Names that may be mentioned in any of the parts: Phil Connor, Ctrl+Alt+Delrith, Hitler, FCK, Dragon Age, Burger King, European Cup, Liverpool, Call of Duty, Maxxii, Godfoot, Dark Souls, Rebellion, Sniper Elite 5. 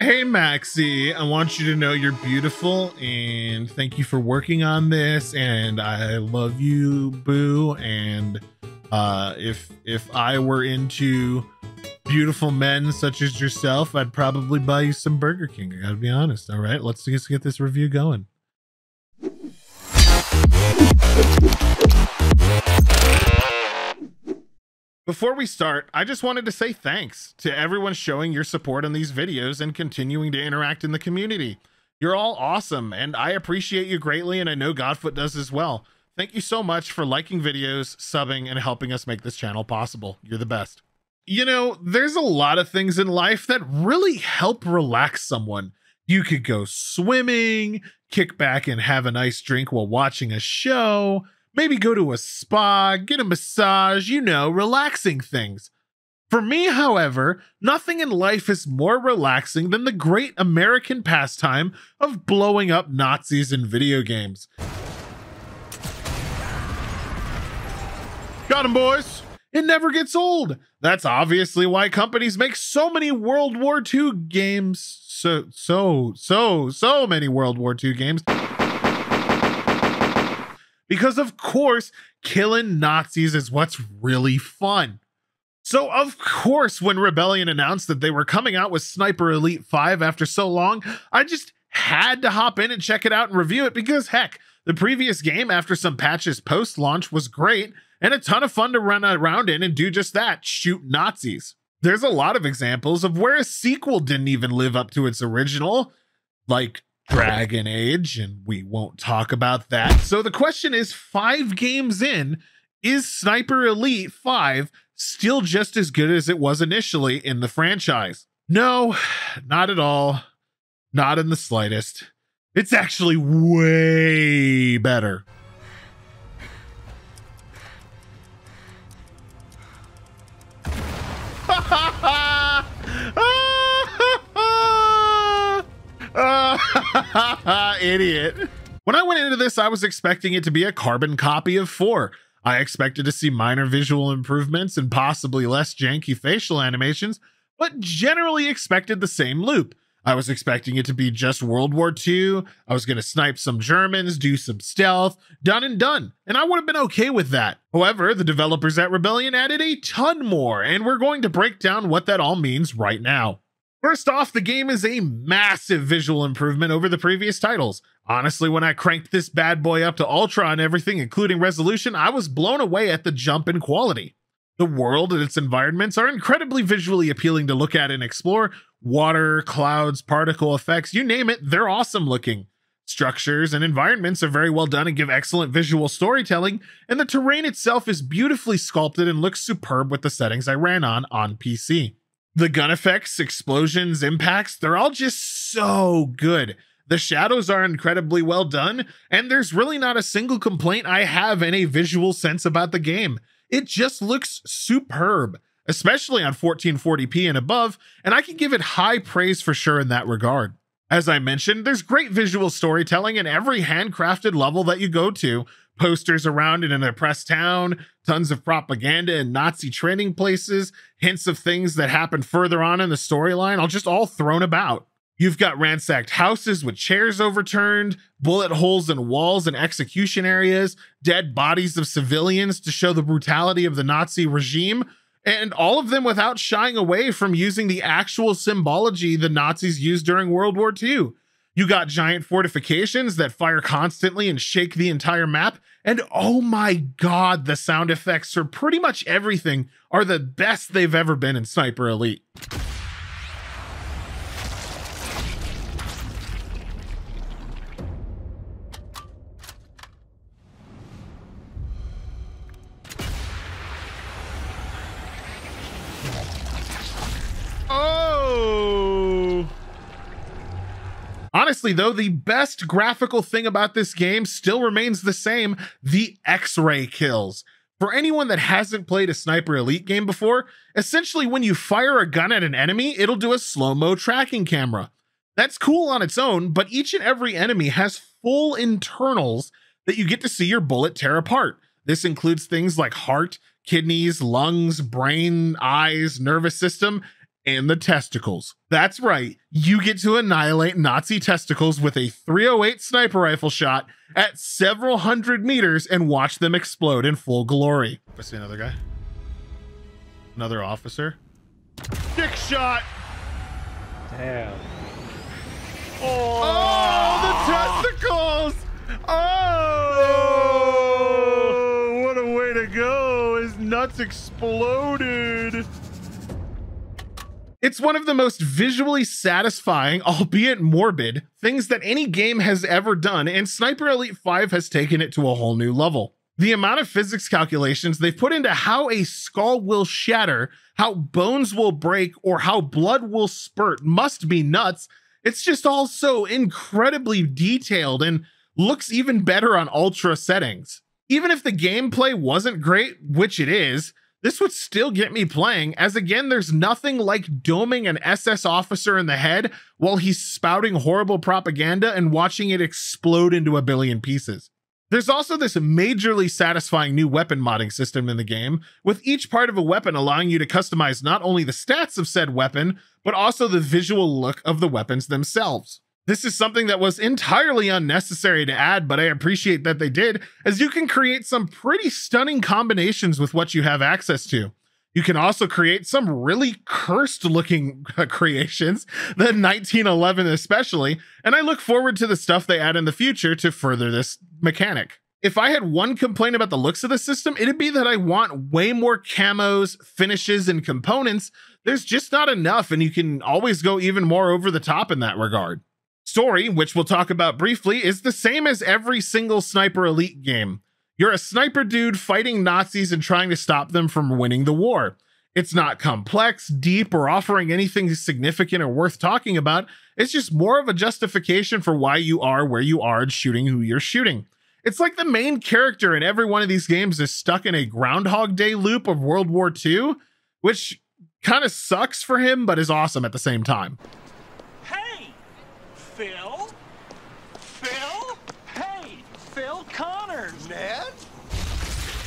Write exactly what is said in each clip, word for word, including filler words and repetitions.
Hey, Maxxii, I want you to know you're beautiful and thank you for working on this. And I love you, boo. And uh, if if I were into beautiful men such as yourself, I'd probably buy you some Burger King. I gotta be honest. All right, let's just get this review going. Before we start, I just wanted to say thanks to everyone showing your support on these videos and continuing to interact in the community. You're all awesome, and I appreciate you greatly, and I know Godfoot does as well. Thank you so much for liking videos, subbing, and helping us make this channel possible. You're the best. You know, there's a lot of things in life that really help relax someone. You could go swimming, kick back and have a nice drink while watching a show, maybe go to a spa, get a massage, you know, relaxing things. For me, however, nothing in life is more relaxing than the great American pastime of blowing up Nazis in video games. Got 'em, boys! It never gets old. That's obviously why companies make so many World War Two games. So, so, so, so many World War Two games. Because of course, killing Nazis is what's really fun. So of course, when Rebellion announced that they were coming out with Sniper Elite five after so long, I just had to hop in and check it out and review it because heck, the previous game after some patches post-launch was great and a ton of fun to run around in and do just that, shoot Nazis. There's a lot of examples of where a sequel didn't even live up to its original, like Dragon Age, and we won't talk about that. So the question is, five games in, is Sniper Elite five still just as good as it was initially in the franchise? No, not at all. Not in the slightest. It's actually way better. Idiot. When I went into this, I was expecting it to be a carbon copy of four. I expected to see minor visual improvements and possibly less janky facial animations, but generally expected the same loop. I was expecting it to be just World War Two. I was going to snipe some Germans, do some stealth, done and done. And I would have been okay with that. However, the developers at Rebellion added a ton more, and we're going to break down what that all means right now. First off, the game is a massive visual improvement over the previous titles. Honestly, when I cranked this bad boy up to Ultra and everything, including resolution, I was blown away at the jump in quality. The world and its environments are incredibly visually appealing to look at and explore. Water, clouds, particle effects, you name it, they're awesome looking. Structures and environments are very well done and give excellent visual storytelling, and the terrain itself is beautifully sculpted and looks superb with the settings I ran on on P C. The gun effects, explosions, impacts, they're all just so good. The shadows are incredibly well done, and there's really not a single complaint I have in a visual sense about the game. It just looks superb, especially on fourteen forty p and above, and I can give it high praise for sure in that regard. As I mentioned, there's great visual storytelling in every handcrafted level that you go to. Posters around in an oppressed town, tons of propaganda and Nazi training places, hints of things that happen further on in the storyline, all just all thrown about. You've got ransacked houses with chairs overturned, bullet holes in walls and execution areas, dead bodies of civilians to show the brutality of the Nazi regime, and all of them without shying away from using the actual symbology the Nazis used during World War Two. You got giant fortifications that fire constantly and shake the entire map. And oh my God, the sound effects for pretty much everything are the best they've ever been in Sniper Elite. Honestly, though, the best graphical thing about this game still remains the same, the X-ray kills. For anyone that hasn't played a Sniper Elite game before, essentially when you fire a gun at an enemy, it'll do a slow-mo tracking camera. That's cool on its own, but each and every enemy has full internals that you get to see your bullet tear apart. This includes things like heart, kidneys, lungs, brain, eyes, nervous system, and the testicles. That's right. You get to annihilate Nazi testicles with a three oh eight sniper rifle shot at several hundred meters and watch them explode in full glory. I see another guy. Another officer. Dick shot. Damn. Oh, oh the testicles. Oh, what a way to go. His nuts exploded. It's one of the most visually satisfying, albeit morbid, things that any game has ever done, and Sniper Elite five has taken it to a whole new level. The amount of physics calculations they've put into how a skull will shatter, how bones will break, or how blood will spurt must be nuts. It's just all so incredibly detailed and looks even better on ultra settings. Even if the gameplay wasn't great, which it is, this would still get me playing, as again, there's nothing like doming an S S officer in the head while he's spouting horrible propaganda and watching it explode into a billion pieces. There's also this majorly satisfying new weapon modding system in the game, with each part of a weapon allowing you to customize not only the stats of said weapon, but also the visual look of the weapons themselves. This is something that was entirely unnecessary to add, but I appreciate that they did, as you can create some pretty stunning combinations with what you have access to. You can also create some really cursed-looking creations, the nineteen eleven especially, and I look forward to the stuff they add in the future to further this mechanic. If I had one complaint about the looks of the system, it'd be that I want way more camos, finishes, and components. There's just not enough, and you can always go even more over the top in that regard. Story, which we'll talk about briefly, is the same as every single Sniper Elite game. You're a sniper dude fighting Nazis and trying to stop them from winning the war. It's not complex, deep, or offering anything significant or worth talking about. It's just more of a justification for why you are where you are and shooting who you're shooting. It's like the main character in every one of these games is stuck in a Groundhog Day loop of World War Two, which kind of sucks for him, but is awesome at the same time. Phil? Phil? Hey, Phil Connor, man.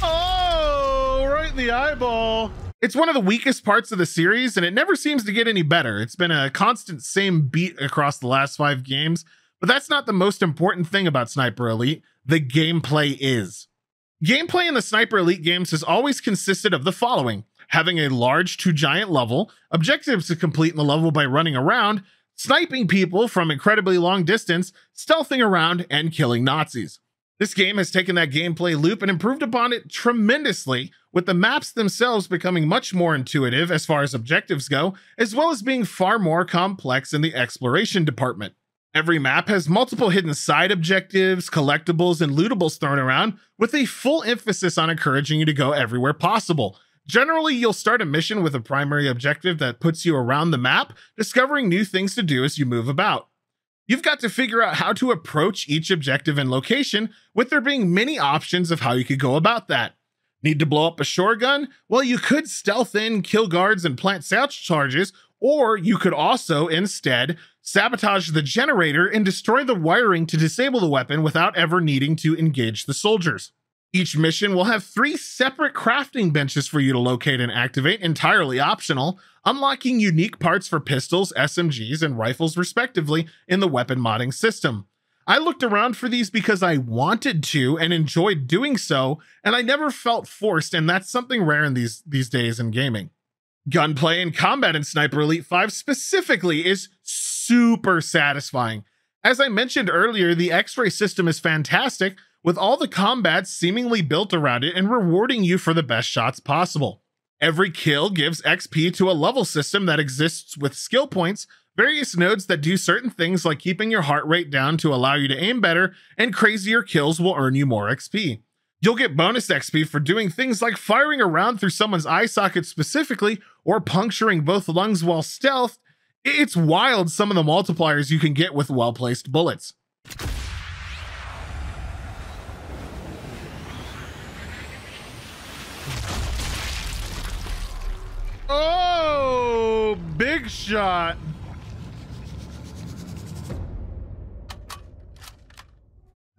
Oh, right in the eyeball. It's one of the weakest parts of the series, and it never seems to get any better. It's been a constant same beat across the last five games, but that's not the most important thing about Sniper Elite. The gameplay is. Gameplay in the Sniper Elite games has always consisted of the following: having a large to giant level, objectives to complete in the level by running around, sniping people from incredibly long distance, stealthing around, and killing Nazis. This game has taken that gameplay loop and improved upon it tremendously, with the maps themselves becoming much more intuitive as far as objectives go, as well as being far more complex in the exploration department. Every map has multiple hidden side objectives, collectibles, and lootables thrown around, with a full emphasis on encouraging you to go everywhere possible. Generally, you'll start a mission with a primary objective that puts you around the map, discovering new things to do as you move about. You've got to figure out how to approach each objective and location, with there being many options of how you could go about that. Need to blow up a shotgun? Well, you could stealth in, kill guards, and plant salvage charges, or you could also, instead, sabotage the generator and destroy the wiring to disable the weapon without ever needing to engage the soldiers. Each mission will have three separate crafting benches for you to locate and activate, entirely optional, unlocking unique parts for pistols, S M Gs, and rifles respectively in the weapon modding system. I looked around for these because I wanted to and enjoyed doing so, and I never felt forced, and that's something rare in these, these days in gaming. Gunplay and combat in Sniper Elite five specifically is super satisfying. As I mentioned earlier, the X-ray system is fantastic, with all the combat seemingly built around it and rewarding you for the best shots possible. Every kill gives X P to a level system that exists with skill points, various nodes that do certain things like keeping your heart rate down to allow you to aim better, and crazier kills will earn you more X P. You'll get bonus X P for doing things like firing around through someone's eye socket specifically, or puncturing both lungs while stealthed. It's wild some of the multipliers you can get with well-placed bullets. Oh, big shot.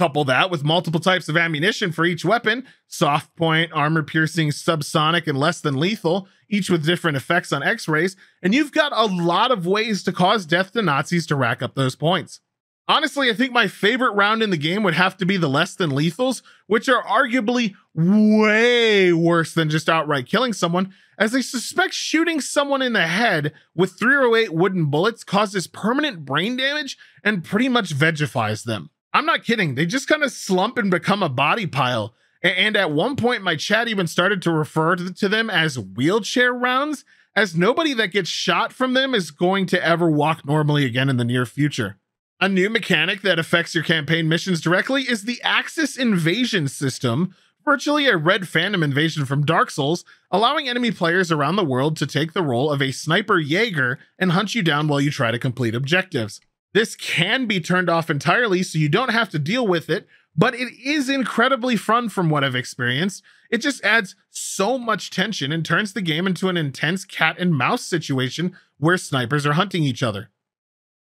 Couple that with multiple types of ammunition for each weapon, soft point, armor-piercing, subsonic, and less than lethal, each with different effects on X-rays, and you've got a lot of ways to cause death to Nazis to rack up those points. Honestly, I think my favorite round in the game would have to be the less than lethals, which are arguably way worse than just outright killing someone, as I suspect shooting someone in the head with three oh eight wooden bullets causes permanent brain damage and pretty much vegifies them. I'm not kidding, they just kind of slump and become a body pile. And at one point, my chat even started to refer to them as wheelchair rounds, as nobody that gets shot from them is going to ever walk normally again in the near future. A new mechanic that affects your campaign missions directly is the Axis Invasion system, virtually a Red Phantom invasion from Dark Souls, allowing enemy players around the world to take the role of a sniper Jaeger and hunt you down while you try to complete objectives. This can be turned off entirely, so you don't have to deal with it, but it is incredibly fun from what I've experienced. It just adds so much tension and turns the game into an intense cat and mouse situation where snipers are hunting each other.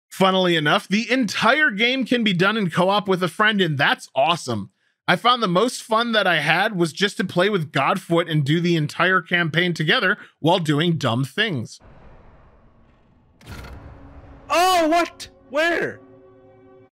Funnily enough, the entire game can be done in co-op with a friend, and that's awesome. I found the most fun that I had was just to play with Godfoot and do the entire campaign together while doing dumb things. Oh, what? Where?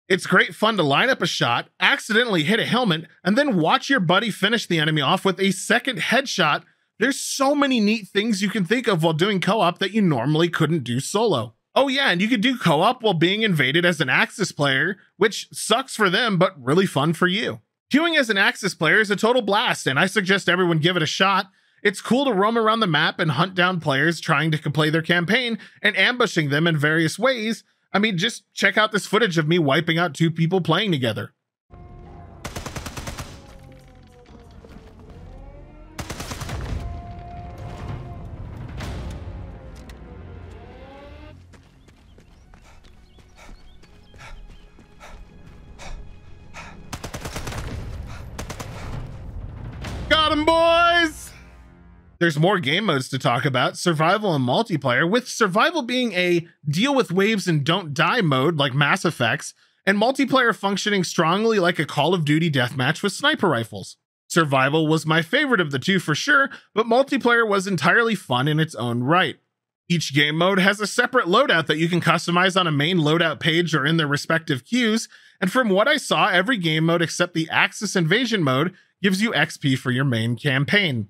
It's great fun to line up a shot, accidentally hit a helmet, and then watch your buddy finish the enemy off with a second headshot. There's so many neat things you can think of while doing co-op that you normally couldn't do solo. Oh yeah, and you could do co-op while being invaded as an Axis player, which sucks for them, but really fun for you. Queuing as an Axis player is a total blast, and I suggest everyone give it a shot. It's cool to roam around the map and hunt down players trying to complete their campaign and ambushing them in various ways. I mean, just check out this footage of me wiping out two people playing together. Got him, boys! There's more game modes to talk about, survival and multiplayer, with survival being a deal with waves and don't die mode like Mass Effects, and multiplayer functioning strongly like a Call of Duty deathmatch with sniper rifles. Survival was my favorite of the two for sure, but multiplayer was entirely fun in its own right. Each game mode has a separate loadout that you can customize on a main loadout page or in their respective queues, and from what I saw, every game mode except the Axis Invasion mode gives you X P for your main campaign.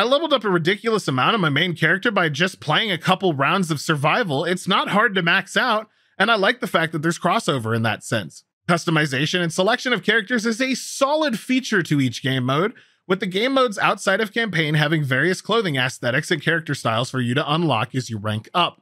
I leveled up a ridiculous amount on my main character by just playing a couple rounds of survival. It's not hard to max out, and I like the fact that there's crossover in that sense. Customization and selection of characters is a solid feature to each game mode, with the game modes outside of campaign having various clothing aesthetics and character styles for you to unlock as you rank up.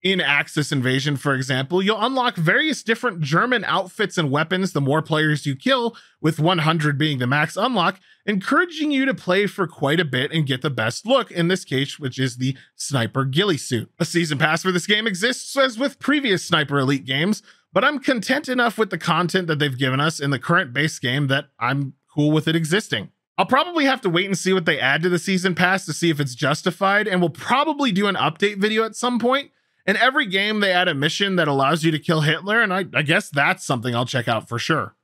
In Axis Invasion, for example, you'll unlock various different German outfits and weapons the more players you kill, with one hundred being the max unlock, encouraging you to play for quite a bit and get the best look, in this case, which is the sniper ghillie suit. A season pass for this game exists as with previous Sniper Elite games, but I'm content enough with the content that they've given us in the current base game that I'm cool with it existing. I'll probably have to wait and see what they add to the season pass to see if it's justified, and we'll probably do an update video at some point. In every game, they add a mission that allows you to kill Hitler, and I, I guess that's something I'll check out for sure.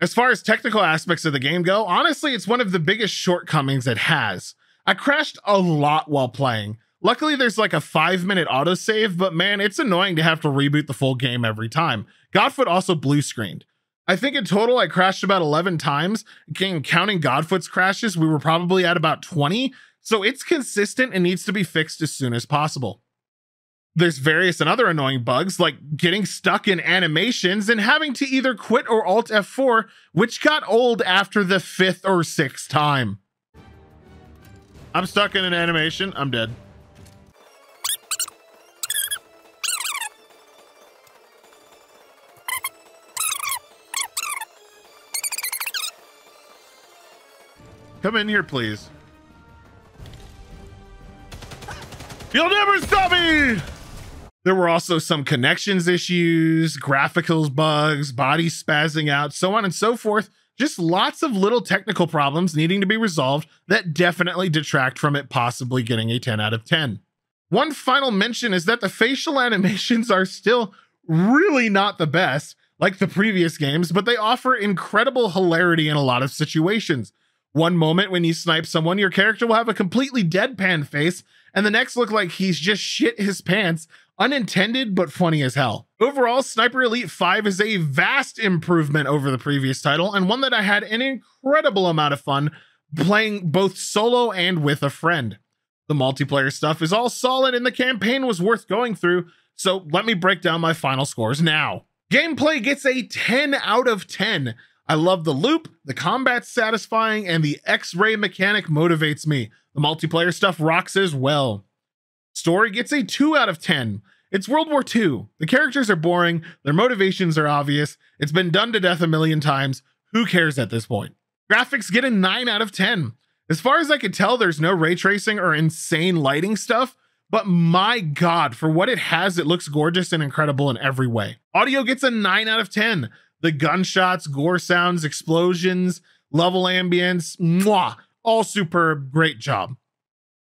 As far as technical aspects of the game go, honestly, it's one of the biggest shortcomings it has. I crashed a lot while playing. Luckily, there's like a five minute autosave, but man, it's annoying to have to reboot the full game every time. Godfoot also blue screened. I think in total, I crashed about eleven times. Again, counting Godfoot's crashes, we were probably at about twenty, so it's consistent and needs to be fixed as soon as possible. There's various and other annoying bugs, like getting stuck in animations and having to either quit or Alt F four, which got old after the fifth or sixth time. I'm stuck in an animation. I'm dead. Come in here, please. You'll never stop me! There were also some connections issues, graphics bugs, body spazzing out, so on and so forth. Just lots of little technical problems needing to be resolved that definitely detract from it possibly getting a ten out of ten. One final mention is that the facial animations are still really not the best. like the previous games, but they offer incredible hilarity in a lot of situations. One moment when you snipe someone, your character will have a completely deadpan face, and the next look like he's just shit his pants. Unintended, but funny as hell. Overall, Sniper Elite five is a vast improvement over the previous title, and one that I had an incredible amount of fun playing both solo and with a friend. The multiplayer stuff is all solid, and the campaign was worth going through, so let me break down my final scores now. Gameplay gets a ten out of ten. I love the loop, the combat's satisfying, and the X-ray mechanic motivates me. The multiplayer stuff rocks as well. Story gets a two out of ten. It's World War Two. The characters are boring, their motivations are obvious, it's been done to death a million times, who cares at this point? Graphics get a nine out of ten. As far as I could tell, there's no ray tracing or insane lighting stuff, but my God, for what it has, it looks gorgeous and incredible in every way. Audio gets a nine out of ten. The gunshots, gore sounds, explosions, level ambience, mwah, all superb, great job.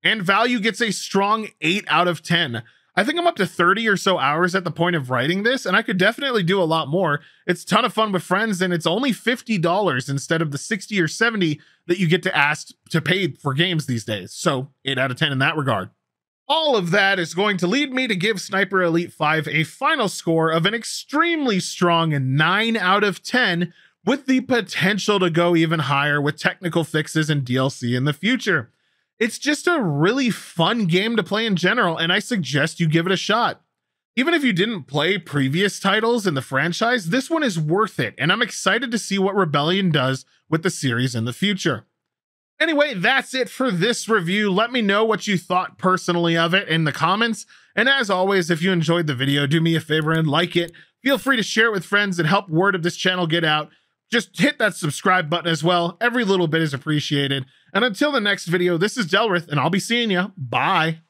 And value gets a strong eight out of ten. I think I'm up to thirty or so hours at the point of writing this, and I could definitely do a lot more. It's a ton of fun with friends, and it's only fifty dollars instead of the sixty or seventy that you get to ask to pay for games these days. So eight out of ten in that regard. All of that is going to lead me to give Sniper Elite five a final score of an extremely strong nine out of ten, with the potential to go even higher with technical fixes and D L C in the future. It's just a really fun game to play in general, and I suggest you give it a shot. Even if you didn't play previous titles in the franchise, this one is worth it, and I'm excited to see what Rebellion does with the series in the future. Anyway, that's it for this review. Let me know what you thought personally of it in the comments, and as always, if you enjoyed the video, do me a favor and like it. Feel free to share it with friends and help word of this channel get out. Just hit that subscribe button as well. Every little bit is appreciated. And until the next video, this is Delrith, and I'll be seeing you. Bye.